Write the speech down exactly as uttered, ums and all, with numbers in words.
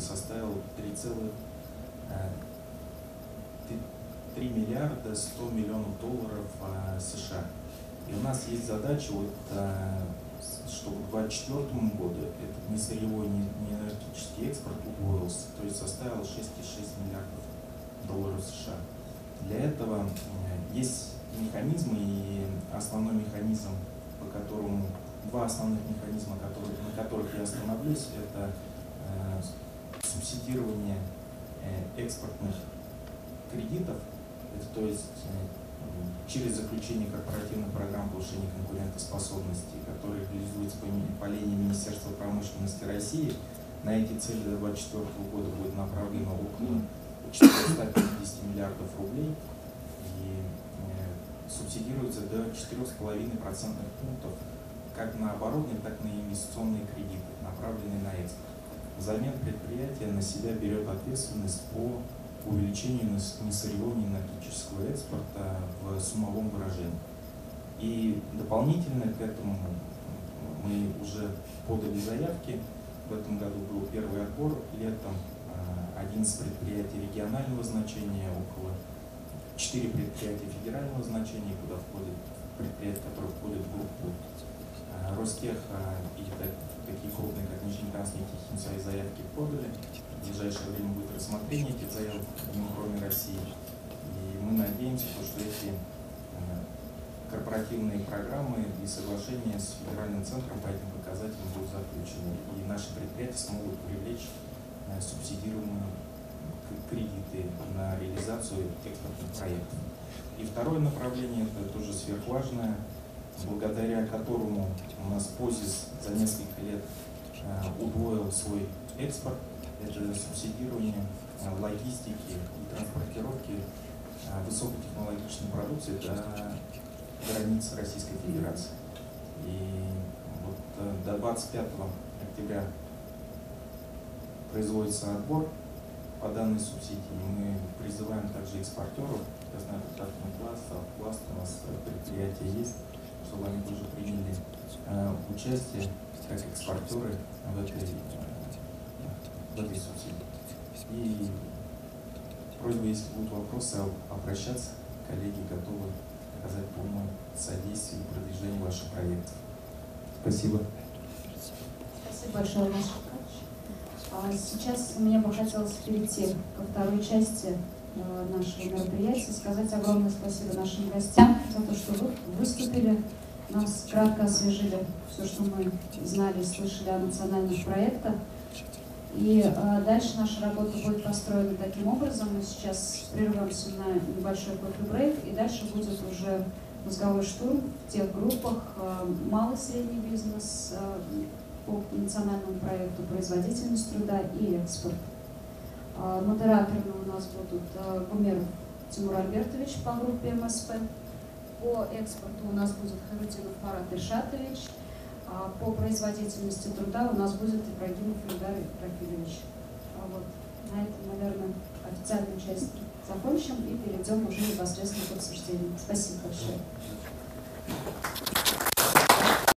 составил три миллиарда сто миллионов долларов США. И у нас есть задача, вот, чтобы к две тысячи двадцать четвёртому году этот несырьевой, неэнергетический экспорт удвоился, то есть составил шесть целых шесть десятых миллиардов долларов США. Для этого есть механизмы, и основной механизм, по которому, два основных механизма, которые, на которых я остановлюсь, это э, субсидирование э, экспортных кредитов, это, то есть э, через заключение корпоративных программ повышения конкурентоспособности, которые реализуются по, по линии Министерства промышленности России. На эти цели до две тысячи двадцать четвёртого года будет направлено около четырёхсот пятидесяти миллиардов рублей. Субсидируется до четырёх с половиной процентных пунктов как на оборудование, так и на инвестиционные кредиты, направленные на экспорт. Взамен предприятие на себя берет ответственность по увеличению несырьевого энергетического экспорта в суммовом выражении. И дополнительно к этому мы уже подали заявки. В этом году был первый отбор летом, одиннадцать предприятий регионального значения, около четыре предприятия федерального значения, куда входят предприятия, которые входят в группу Ростех, и такие крупные, как Нижнекамский, Нефтехим, свои заявки подали. В ближайшее время будет рассмотрение этих заявок, кроме России. И мы надеемся, что эти корпоративные программы и соглашения с федеральным центром по этим показателям будут заключены. И наши предприятия смогут привлечь субсидируемые кредиты на реализацию экспортных проектов. И второе направление, это тоже сверхважное, благодаря которому у нас Позис за несколько лет удвоил свой экспорт, это субсидирование логистики и транспортировки высокотехнологичной продукции до границ Российской Федерации. И вот до двадцать пятого октября производится отбор по данной субсидии. Мы призываем также экспортеров, я знаю, как класс, а класс у нас предприятия есть, чтобы они тоже приняли э, участие как экспортеры в этой, э, в этой субсидии. И просьба, если будут вопросы, обращаться, коллеги готовы оказать полное содействие и продвижение ваших проектов. Спасибо. Спасибо большое, Александр Шукач. Сейчас мне бы хотелось перейти ко второй части нашего мероприятия, сказать огромное спасибо нашим гостям за то, что вы выступили, нас кратко освежили все, что мы знали и слышали о национальных проектах. И дальше наша работа будет построена таким образом. Мы сейчас прервемся на небольшой кофе-брейк, и дальше будет уже мозговой штурм в тех группах малый и средний бизнес, по национальному проекту «Производительность труда и экспорт». Модераторами у нас будут Умеров Тимур Альбертович по группе эм эс пэ. По экспорту у нас будет Харитинов Марат Ишатович. По производительности труда у нас будет Ибрагимов Ильдар Рафирович. Вот. На этом, наверное, официальную часть закончим и перейдем уже непосредственно к обсуждению. Спасибо большое.